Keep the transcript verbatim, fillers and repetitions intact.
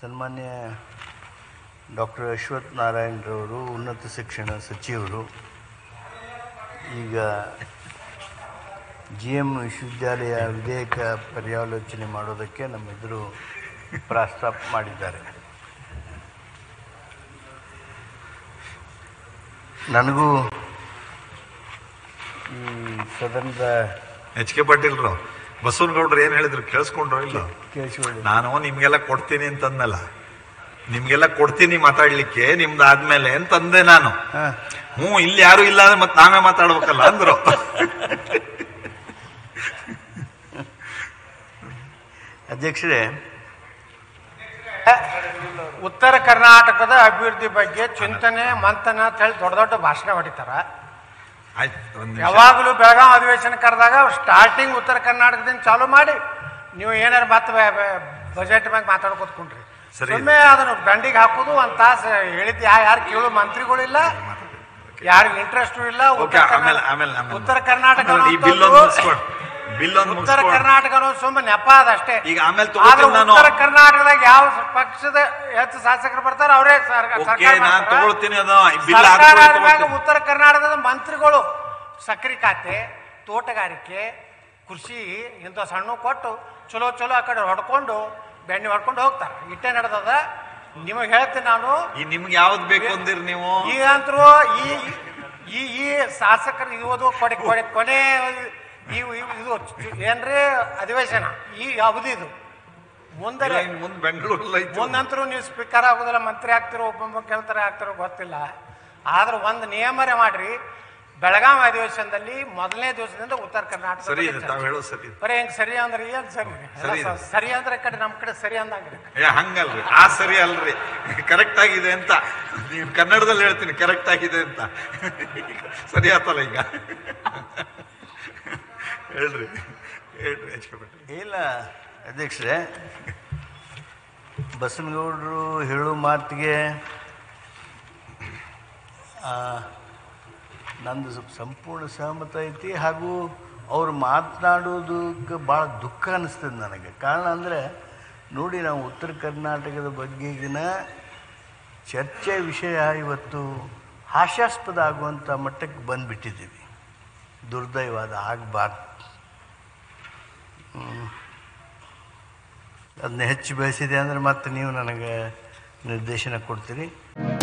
सन्मान्य डॉक्टर अश्वथ नारायणरವರು उन्नत शिक्षण सचिवरु ಈಗ ಜಿಎಂ ವಿಶ್ವವಿದ್ಯಾಲಯ ವಿಧೇಯಕ ಪರ್ಯಾಲೋಚನೆ ಮಾಡೋದಕ್ಕೆ ನಮ್ಮೆದುರು ಪ್ರಸ್ತಾಪ ಮಾಡಿದ್ದಾರೆ. ನನಗೂ ಈ ಸದನದ ಎಚ್ ಕೆ ಪಾಟೀಲ್ ಅವರು ಬಸವನಗೌಡರು ಏನು ಹೇಳಿದ್ರು ಕೇಳಿಸ್ಕೊಂಡ್ರೋ ಇಲ್ಲ? ಕೇಳಿಸ್ಕೊಳ್ಳಿ. ನಾನು ನಿಮಗೆಲ್ಲ ಕೊಡ್ತೀನಿ ಅಂತಂದಲ್ಲ, ನಿಮಗೆಲ್ಲ ಕೊಡ್ತೀನಿ ಮಾತಾಡ್ಲಿಕ್ಕೆ ನಿಮ್ದು ಆದ್ಮೇಲೆ ಅಂತಂದೆ ನಾನು. ಹ್ಞೂ, ಇಲ್ಲಿ ಯಾರು ಇಲ್ಲ ಅಂದ್ರೆ ಮತ್ತೆ ನಾವೇ ಮಾತಾಡ್ಬೇಕಲ್ಲ ಅಂದ್ರು. ಅಧ್ಯಕ್ಷರೇ, ಉತ್ತರ ಕರ್ನಾಟಕದ ಅಭಿವೃದ್ಧಿ ಬಗ್ಗೆ ಚಿಂತನೆ ಮಂಥನ ಅಂತ ಹೇಳಿ ದೊಡ್ಡ ದೊಡ್ಡ ಭಾಷಣ ಹೊಡಿತಾರ. ಯಾವಾಗಲೂ ಬೆಳಗಾವಿ ಅಧಿವೇಶನ ಕರೆದಾಗ ಸ್ಟಾರ್ಟಿಂಗ್ ಉತ್ತರ ಕರ್ನಾಟಕದಿಂದ ಚಾಲೂ ಮಾಡಿ ನೀವು ಏನಾರು ಮಾತು ಬಜೆಟ್ ಬಗ್ಗೆ ಮಾತಾಡ್ಕೊತ್ಕೊಂಡ್ರಿ. ಒಮ್ಮೆ ಅದನ್ನು ದಂಡಿಗೆ ಹಾಕೋದು ಒಂದು ತಾಸು ಹೇಳಿದ್ದು ಯಾರು ಕೇಳೋ ಮಂತ್ರಿಗಳಿಲ್ಲ, ಯಾರಿಗೂ ಇಂಟ್ರೆಸ್ಟು ಇಲ್ಲ. ಉತ್ತರ ಕರ್ನಾಟಕ ಉತ್ತರ ಕರ್ನಾಟಕ ಸುಮ್ಮನೆ ನೆಪ ಅದಷ್ಟೇ. ಉತ್ತರ ಕರ್ನಾಟಕದಾಗ ಯಾವ ಪಕ್ಷದ ಹೆಚ್ಚು ಶಾಸಕರು ಬರ್ತಾರ ಅವರೇ ಉತ್ತರ ಕರ್ನಾಟಕದ ಮಂತ್ರಿಗಳು ಸಕ್ಕರೆ ಖಾತೆ, ತೋಟಗಾರಿಕೆ, ಕೃಷಿ ಇಂಥ ಸಣ್ಣ ಕೊಟ್ಟು ಚಲೋ ಚಲೋ ಆ ಕಡೆ ಹೊಡ್ಕೊಂಡು ಬೆಣ್ಣೆ ಹೊಡ್ಕೊಂಡು ಹೋಗ್ತಾರೆ. ಇಟ್ಟೆ ನಡೆದದ. ನಿಮಗೆ ಹೇಳ್ತೀನಿ ನಾನು, ನಿಮ್ಗೆ ಯಾವ್ದು ಬೇಕು ಅಂದಿರಿ ನೀವು. ಈಗಂತರೂ ಈ ಈ ಶಾಸಕರು ಇವತ್ತು ಕೊನೆ ಕೊನೆ ಇವು ಇದು ಏನ್ರಿ ಅಧಿವೇಶನ ಈ ಅವಧಿ ಇದು ಮುಂದೆ ಮುಂದೆ ಬೆಂಗಳೂರಲ್ಲಿ ಮುಂದಂತರೂ ನೀವು ಸ್ಪೀಕರ್ ಆಗೋದಿಲ್ಲ, ಮಂತ್ರಿ ಆಗ್ತಿರೋ ಉಪಮುಖ್ಯಮಂತ್ರಿ ಆಗ್ತಿರೋ ಗೊತ್ತಿಲ್ಲ. ಆದ್ರೆ ಒಂದು ನಿಯಮನೆ ಮಾಡ್ರಿ, ಬೆಳಗಾವಿ ಅಧಿವೇಶನದಲ್ಲಿ ಮೊದಲನೇ ದಿವಸದಿಂದ ಉತ್ತರ ಕರ್ನಾಟಕ ಬರೀ ಹೆಂಗ್ ಸರಿ ಅಂದ್ರೆ ಏನ್ ಸರಿ ಸರಿ ಅಂದ್ರೆ ಕಡೆ ನಮ್ ಕಡೆ ಸರಿ ಅಂದಂಗ್ರಿ ಹಂಗಲ್ರಿ, ಆ ಸರಿ ಅಲ್ರಿ, ಕರೆಕ್ಟ್ ಆಗಿದೆ ಅಂತ ನೀವು ಕನ್ನಡದಲ್ಲಿ ಹೇಳ್ತೀನಿ ಕರೆಕ್ಟ್ ಆಗಿದೆ ಅಂತ. ಸರಿ ಆತಲ್ಲ ಈಗ ಹೇಳ್ರಿ ಹೇಳ್ರಿ ಇಲ್ಲ ಅಧ್ಯಕ್ಷರೇ, ಬಸನಗೌಡರು ಹೇಳೋ ಮಾತಿಗೆ ನಂದು ಸಂಪೂರ್ಣ ಸಹಮತ ಐತಿ. ಹಾಗೂ ಅವ್ರು ಮಾತನಾಡೋದಕ್ಕೆ ಭಾಳ ದುಃಖ ಅನ್ನಿಸ್ತದೆ ನನಗೆ. ಕಾರಣ ಅಂದರೆ ನೋಡಿ, ನಾವು ಉತ್ತರ ಕರ್ನಾಟಕದ ಬಗ್ಗೆಗಿನ ಚರ್ಚೆ ವಿಷಯ ಇವತ್ತು ಹಾಸ್ಯಾಸ್ಪದ ಆಗುವಂಥ ಮಟ್ಟಕ್ಕೆ ಬಂದುಬಿಟ್ಟಿದ್ದೀವಿ. ದುರ್ದೈವಾದ ಆಗಬಾರ್ದು. ಅದನ್ನ ಹೆಚ್ಚು ಬೆಳೆಸಿದೆ ಅಂದರೆ ಮತ್ತೆ ನೀವು ನನಗೆ ನಿರ್ದೇಶನ ಕೊಡ್ತೀರಿ.